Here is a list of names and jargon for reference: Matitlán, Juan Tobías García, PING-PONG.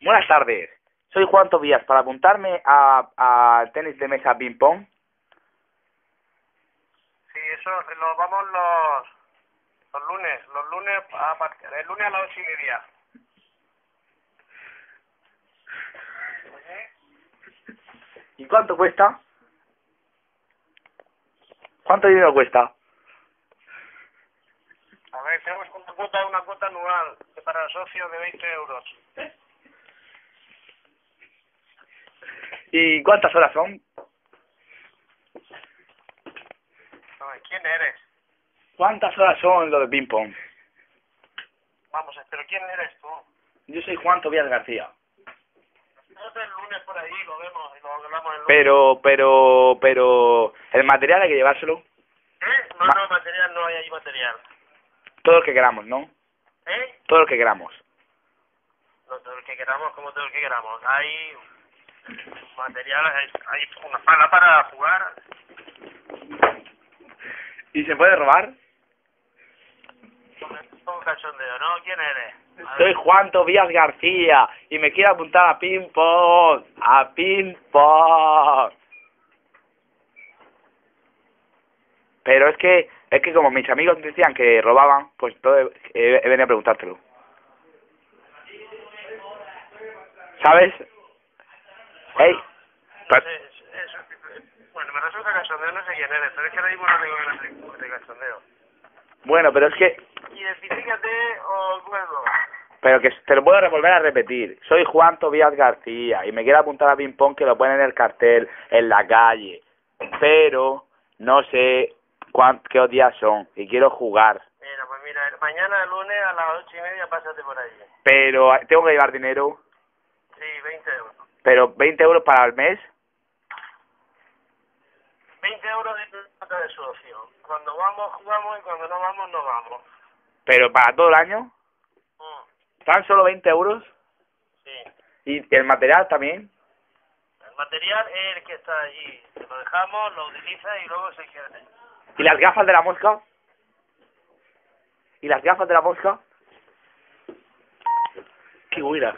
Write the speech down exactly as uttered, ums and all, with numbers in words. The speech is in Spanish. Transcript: Buenas tardes, soy Juan Tobías. Para apuntarme a, a tenis de mesa ping-pong. Sí, eso lo vamos los, los lunes, los lunes a partir, el lunes a las ocho y media. ¿Y cuánto cuesta? ¿Cuánto dinero cuesta? A ver, tenemos una cuota, una cuota anual para los socios de veinte euros. ¿Eh? ¿Y cuántas horas son? A ver, ¿quién eres? ¿Cuántas horas son lo de ping-pong? Vamos, pero ¿quién eres tú? Yo soy Juan Tobías García. Nosotros el lunes por ahí lo vemos y lo hablamos el lunes. Pero, pero, pero... ¿el material hay que llevárselo? ¿Eh? No, Ma no, material no hay ahí material. Todo el que queramos, ¿no? ¿Eh? Todo el que queramos. No, todo el que queramos, como todo el que queramos. Hay material, hay, hay una sala para jugar. ¿Y se puede robar? Un cachondeo, ¿no? ¿Quién eres? Soy Juan Tobías García y me quiero apuntar a ping-pong. A ping-pong. Pero es que... Es que como mis amigos decían que robaban, pues todo he, he, he venido a preguntártelo. ¿Sabes? Bueno, ¡ey! Pero... Es, es, es, bueno, me resulta cachondeo, no sé quién eres, pero es que ahora mismo no tengo ganas de cachondeo. Bueno, pero es que... Identifícate o puedo. Pero que te lo puedo volver a repetir. Soy Juan Tobías García y me quiero apuntar a ping-pong, que lo ponen en el cartel, en la calle. Pero no sé... ¿Qué días son? Y quiero jugar. Mira, pues mira, mañana lunes a las ocho y media pásate por ahí. Pero, ¿tengo que llevar dinero? Sí, veinte euros. ¿Pero veinte euros para el mes? veinte euros de cuota de socio. Cuando vamos, jugamos, y cuando no vamos, no vamos. ¿Pero para todo el año? Mm. ¿Tan solo veinte euros? Sí. ¿Y el material también? El material es el que está allí. Lo dejamos, lo utiliza y luego se queda ahí. ¿Y las gafas de la mosca? ¿Y las gafas de la mosca? ¡Qué buena!